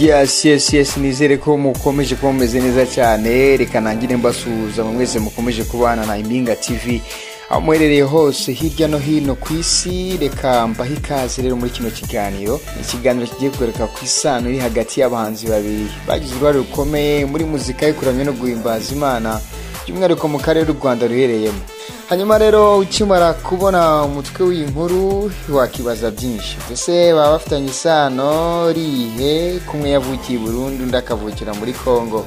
Yes, nizere ko mukomeje kuba mumeze neza cyane. Reka nangire mbasuhuza mwese mukomeje kubana na Imbinga TV aho muherereye hose hirya no hino kwisi. Reka mbaha ikaze rero muri kino kiganiro. Ikiganiro kigiye kwereka kwisano iri hagati y'abahanzi babiri bagize uruhare rukomeye muri muzika y'ikuramye no guhimbaza Imana by'umwihariko mu karere y'u Rwanda ruherereyemo. Hanyuma rero ukimara kubona umutwe w'inkuru wakibaza byinshi. Ese baba bafitanye isano rihe? Kumwe yavukiye Burundi ndakavukira muri Kongo.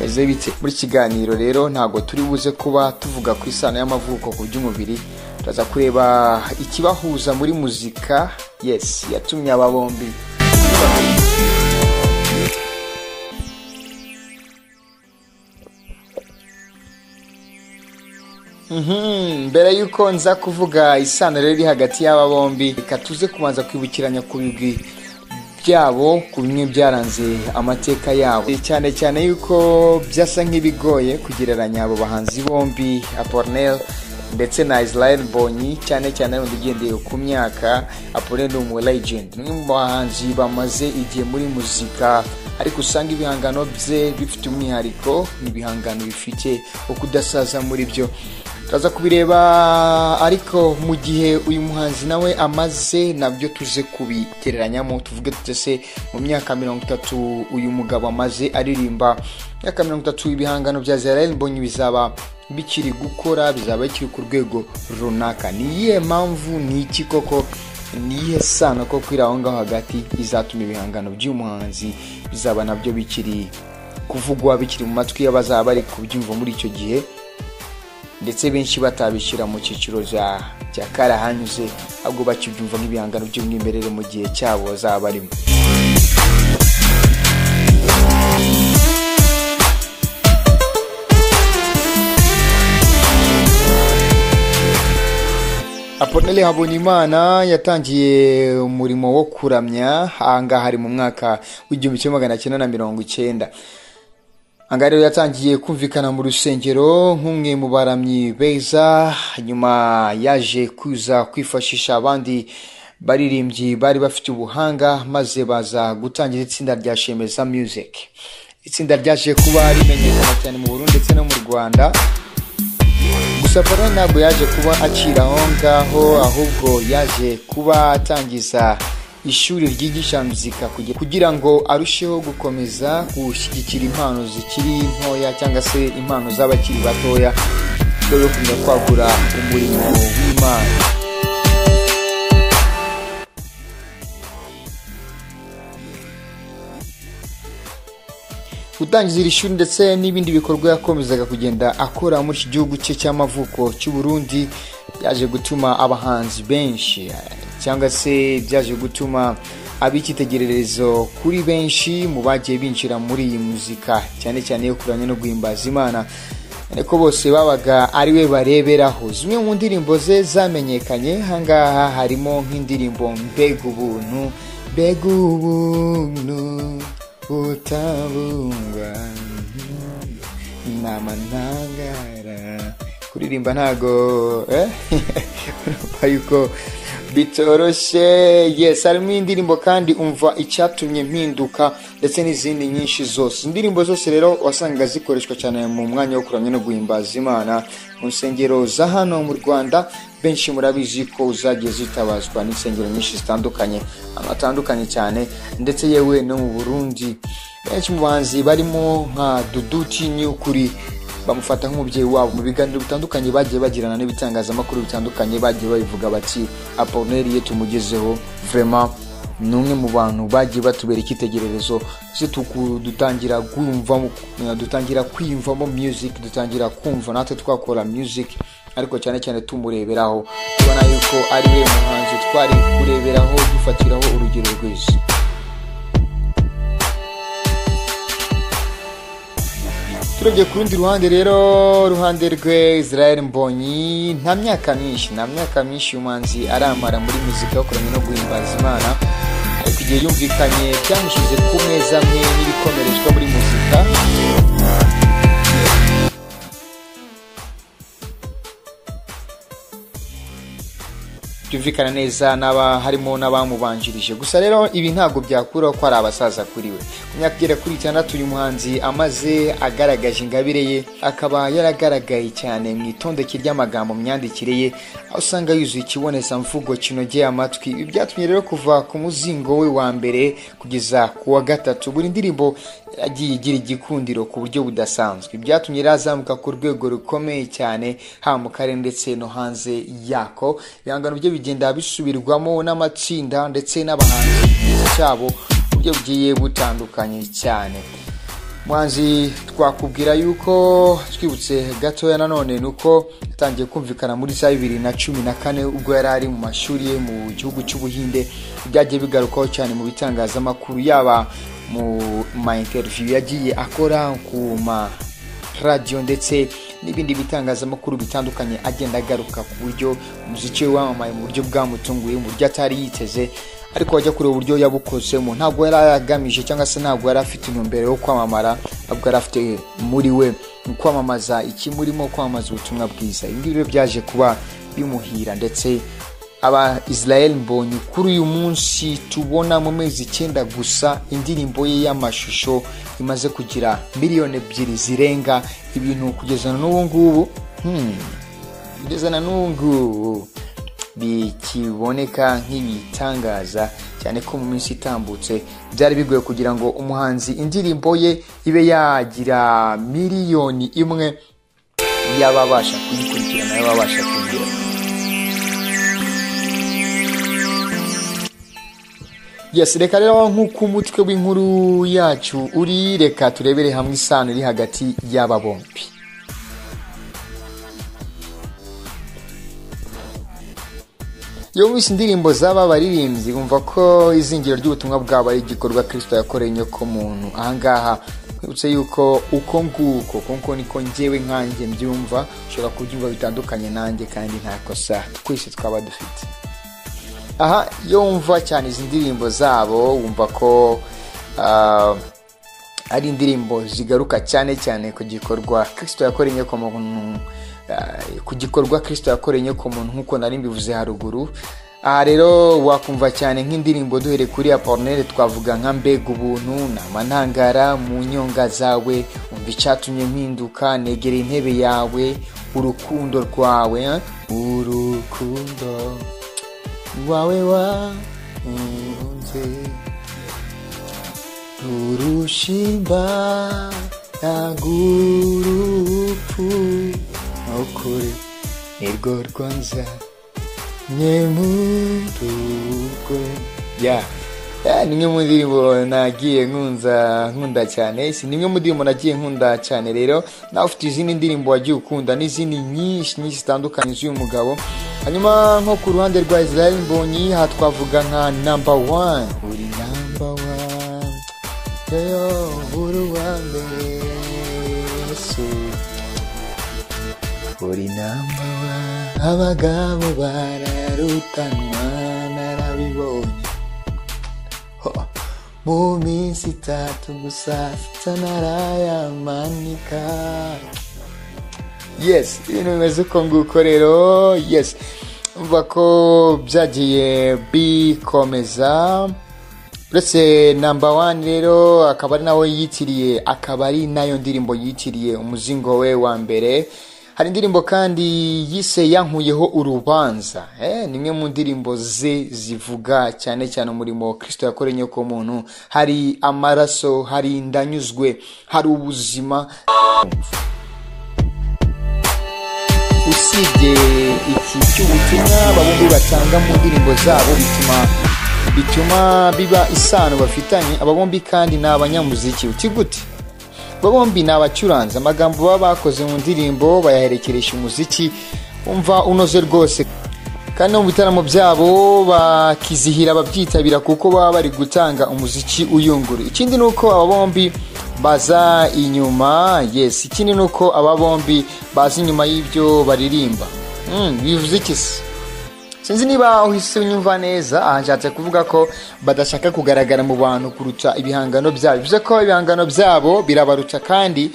Meze bite? Muri kiganiro rero ntago turi buze kuba tuvuga ku isano y'amavuko ku by'umubiri. Turaza kureba ikibahuza muri muzika yatumye aba bombi. Mbere yuko nza kuvuga isano rero hagati y'aba bombi, katuze kubanza kwibukiranya ku bigwi byabo ku bimwe byaranze amateka yabo, cyane cyane yuko byasa nk'ibigoye kugereranya abo bahanzi bombi Apollinaire ndetse na Israel Mbonyi, cyane cyane n'ugendeye ku myaka. Apollinaire ni legend, ni umwe mu bahanzi bamaze igihe muri muzika, ariko usanga ibihangano bye bifite umwihariko, ni bihangano bifite ukudasaza muri byo. Taza kubireba ariko mu gihe uyu muhanzi nawe amaze nabyo tuze kubigereranya mu tuvuge tutese mu myaka 30 uyu mugabo amaze aririmba. Myaka 30 ibihangano bya Israel Mbonyi bizaba bikiri gukora, bizaba bikiri ku rwego runaka. Niye mpamvu n'iki koko? Niye sano ko kwiraho ngaho hagati izatuma ibihangano by'umuhanzi bizaba nabyo bikiri kuvugwa, bikiri mu matwi y'abazaba bari kubyumva muri icyo gihe, ndetse benshi batabishira mu cyiciro cya karahanyuze ahubwo bakibyumva nk'ibihangano by'umwimerere mu gihe cyabo zabarimo. Apollinaire Habonimana yatangiye umurimo wo kuramya hanga hari mu mwaka w'1990. Angari yatangiye kumvikana mu rusengero nk'umwe mu baramyi beza, nyuma yaje kuza kwifashisha abandi baririmbyi bari bafite ubuhanga, maze baza gutangira itsinda rya Shemeza Music. Itsinda ryaje kuba rimenyekana cyane mu Burundi ndetse no mu Rwanda. Gusa Apollinaire ntabwo yaje kuba akira aho ngaho, ahubwo yaje kuba atangiza ishuri ryigisha muzika kugira ngo arusheho gukomeza gushyigikira impano zikiri ntoya cyangwa se impano z'abakiri batoya yo kujya kwagura umurimo w'Imana. Gutangiza iri shuri ndetse n'ibindi bikorwa yakomezaga kugenda akora muri iki gihugu cye cy'amavuko cy'u Burundi yaje gutuma abahanzi benshi, cyangwa se byaje gutuma abikitegererezo kuri benshi mu bagiye binjira muri iyi muzika cyane cyane yo kuranya no guhimbaza Imana, ariko bose babaga ari we bareberaho. Zimwe mu ndirimbo ze zamenyekanye hangaha harimo nk'indirimbo mbega ubuntu utabungwa namanangara kuririmba ntago bayuko bitoroshe. Harimo indirimbo kandi umva icyatumye mpinduka ndetse n'izindi nyinshi zose. Indirimbo zose rero wasanga zikoreshwa cyane mu mwanya wo kuramya no guhimbaza Imana mu nsengero za hano mu Rwanda. Benshi murabizi ko uzagiye zitabazwa n'insengero nyinshi zitandukanye amatandukanye cyane, ndetse yewe no mu Burundi benshi mu bahanzi barimo nka Duduti Nyukuri bamufata nk'umubyeyi wabo. Mu biganiro bitandukanye bagiye bagirana n'ibitangazamakuru bitandukanye bagiye babivuga bati Apollinaire tumugezeho vraiment n'umwe mu bantu bagiye batubera ikitegererezo, dutangira kumva, dutangira kwiyumvamo music, dutangira kumva natwe twakora music, ariko cyane cyane tumureberaho tubona yuko ari we muhanzi twari kureberaho dufatiraho urugero rwiza. Turabye kurundi ruhande rero, ruhande rwe Israel Mbonyi nta myaka myinshi umanzi aramara muri muzika yo kuramya no guhimbaza Imana, ariko igihe yumvikanye byamushize ku meza amwe n'ibikomerezwa muri muzika. byumvikana neza naba harimo n'abamubanjirije. Gusa rero ibi ntago byakura ko ari abasaza kuri we. Kunyakira kuri 6 uyu muhanzi amaze agaragaje ingabire ye, akaba yaragaragaye cyane mu itondeke ry'amagambo myandikire ye, aho usanga yuzuye ikiboneza mvugo kinogeye amatwi. Ibi byatumye rero kuva ku muzingo we wa mbere kugeza ku wa gatatu buri ndirimbo agiye igira igikundiro ku buryo budasanzwe. Byatumye razamuka ku rwego rukomeye cyane ha mu kare ndetse no hanze yako. Bihangano byo bigenda bisubirwamo n'amatsinda ndetse n'abahanzi cyabo byo bigiye butandukanye cyane. Mwanzi twakubwira yuko twibutse gatoya nanone nuko yatangiye kumvikana muri saa 2014 ubwo yarari mu mashuri ye mu gihugu cy'Ubuhinde. Byagiye bigarukaho cyane mu bitangazamakuru yaba mu interview yagiye akora ku ma radio ndetse nibindi bitangazamakuru bitandukanye, agenda agaruka ku buryo umuziki wamamaye mu buryo bwamutunguye mu buryo atari yiteze, ariko wajya kureba uburyo yabukozemo. Ntabwo yaragamije cyangwa se ntabwo yarafite intumbero yo kwamamara, ahubwo yarafite muri we kwamamaza ikimurimo, kwamamaza ubutumwa bwiza. Ibi ngibi byaje kuba bimuhira ndetse aba Israel Mbonyi kuri uyu munsi tubona mu mezi 9 gusa indirimbo ye y'amashusho imaze kugira miliyoni 2 zirenga ibintu kugezana n'ubu ngubu. Kugezana n'ubu bikiboneka nk'ibitangaza cyane ko mu minsi itambutse byari bigoye kugira ngo umuhanzi indirimbo ye ibe yagira miliyoni 1 yababasha kuyikurikirana, yababasha kugira. Yes, reka rero nkuko umutwe w'inkuru yacu uri, reka turebere hamwe isano iri hagati y'aba bombi. Yowisi ndirimbo zaba baririmbyi bumva ko izingiro ry'ubutumwa bwabo ari igikorwa Kristo yakoreye nyoko muntu. Ahangaha utse yuko uko nguko konko niko njewe nkanjye mbyumva, ushobora kubyumva bitandukanye nanjye kandi ntakosa twese twaba dufite. Aha yumva cyane izi ndirimbo zabo, wumva ko ari indirimbo zigaruka cyane cyane ku gikorwa Kristo yakoreye nyoko muntu, ku gikorwa Kristo yakoreye nyoko muntu nkuko nari mbivuze haruguru. Aha rero wakumva cyane nk'indirimbo duhere kuri Apollinaire twavuga nka Mbega Ubuntu, Namantangara, Mu Nyonga Zawe, Umva Icyatumye Mpinduka, Negera Intebe Yawe, Urukundo Rwawe, Urukundo wawewa unze urushimba nagurupfu okore ergo rwanza nyemurugwe. Nimwe mu ndirimbo nagiye nkunda cyane, nimwe mu ndirimbo nagiye nkunda cyane. Rero nawe ufite izindi ndirimbo wagiye ukunda n'izindi nyinshi zitandukanye z'uyu mugabo. Hanyuma nko ku ruhande rwa Israel Mbonyi hatwavuga nka Number 1, uri Number 1, yo buruwande Yesu, uri Number 1, abagabo bararutanwa narabibonye mu minsi 3 gusa narayamanika. Yes, ibintu bimeze uko nguko rero. Yes, umva ko byagiye bikomeza. Uretse Number 1 rero akaba ari nawe yitiriye, akaba ari nayo ndirimbo yitiriye umuzingo we wa mbere. Hari indirimbo kandi yise Yankuyeho Urubanza, nimwe mu ndirimbo ze zivuga cyane cyane umurimo Kristo yakoreye nyoko muntu. Hari amaraso, hari indanyuzwe, hari ubuzima. Usibye iki cy'ubutumwa babumbi batanga mu ndirimbo zabo bituma biba isano bafitanye. Ababombi kandi n'abanyamuziki uti gute, babombi n'abacuranze, amagambo baba bakoze mu ndirimbo bayaherekeresha umuziki umva unoze rwose. Kandi mu bitaramo byabo bakizihira babyitabira kuko baba bari gutanga umuziki uyungura. Ikindi nuko ababombi baza inyuma. Yes, ikindi nuko ababombi baza inyuma y'ibyo baririmba. Bivuze iki se? Sinzi niba uhise unyumva neza. Ahanjatse kuvuga ko badashaka kugaragara mu bantu kuruta ibihangano byabo. Bivuze ko ibihangano byabo birabaruta kandi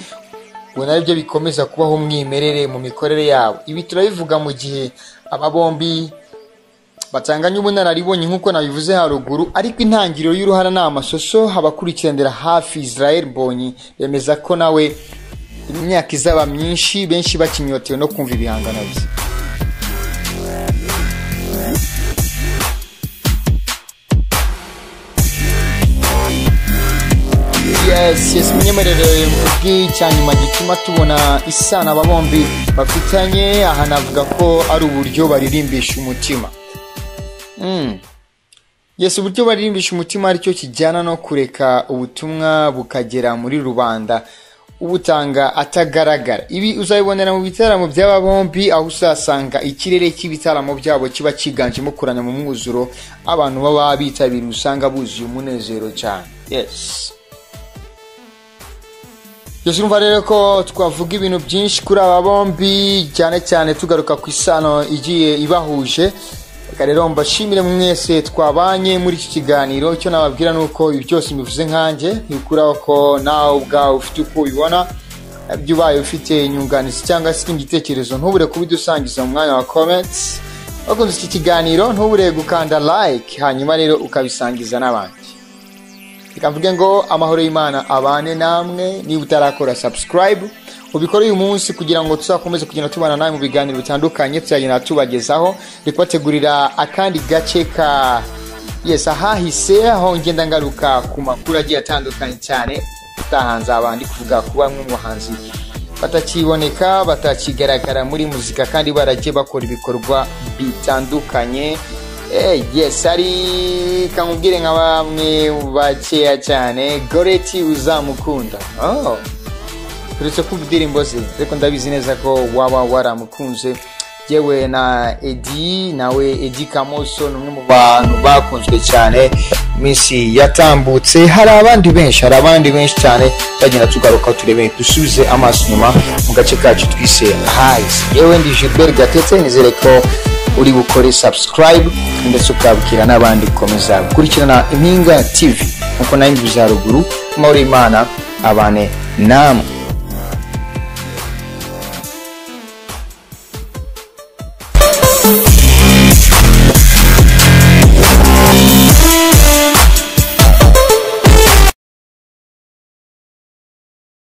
ngo nabyo bikomeza kubaho umwimerere mu mikorere yabo. Ibi turabivuga mu gihe ababombi Batanganya ubunana ribonye nkuko nabivuze haruguru, ariko intangiriro y'uruhara na amasoso habakurikirandira hafi Israel Mbonyi bemeza ko nawe imyaka izaba myinshi benshi bakinyotewe no kumva ibihangano bye. Yes, mnyemerere mvugi cyanyuma gituma tubona isana babombi bafitanye, aha navuga ko ari uburyo baririmbisha umutima. Yes, uburyo baririmbisha umutima ari cyo kijyana no kureka ubutumwa bukagera muri rubanda ubutanga atagaragara. Ibi uzabibonera mu bitaramo by'aba bombi, aho usasanga ikirere cy'ibitaramo byabo kiba kiganjemo kuranya mu mwuzuro, abantu baba bitabira usanga buzuye umunezero cyane. Yes. Yashumva rero ko twavuga ibintu byinshi kuri aba bombi, cyane cyane tugaruka ku isano igiye ibahuje. Reka rero mbashimire mwese twabanye muri iki kiganiro, cyo nababwira nuko ibi byose mbivuze nkanjye nikuraho ko nawe ubwawe ufite uko ubibona, byubaye ufite inyunganizi cyangwa se igitekerezo ntubure kubidusangiza mu mwanya wa comments. Wakunze iki kiganiro ntubure gukanda like, hanyuma rero ukabisangiza n'abandi. Reka ngo amahoro y'Imana abane namwe. Niba utarakora subscribe ubikore uyu munsi kugira ngo tuzakomeze kugenda tubana nawe mu biganiro bitandukanye tuzagenda tubagezaho. Rikwategurira akandi gace ka Yes ahahise, aho ngenda ngaruka ku makuru agiye atandukanye cyane utahanze abandi kuvuga kuba nk'umuhanzi batakiboneka batakigaragara muri muzika, kandi baragiye bakora ibikorwa bitandukanye. Yes, ari kamubwire nka bamwe bakeya cyane Goreti uzamukunda. Turetse kumva indirimbo ze, ariko ndabizi neza ko waba waramukunze. Yewe na Edi, nawe Edi Kamoso n'umwe mu bantu bakunzwe cyane iminsi yatambutse. Hari abandi benshi cyane bagenda tugaruka turebe dusubize amaso nyuma mu gace kacu twise Highs. Yewe ndi Gilbert Gatete, nizere ko uri bukore subscribe ndetse ukabwira n'abandi komeza gukurikirana Imbinga TV. Nkuko nayo mbivuze haruguru, amahoro y'Imana abane namwe.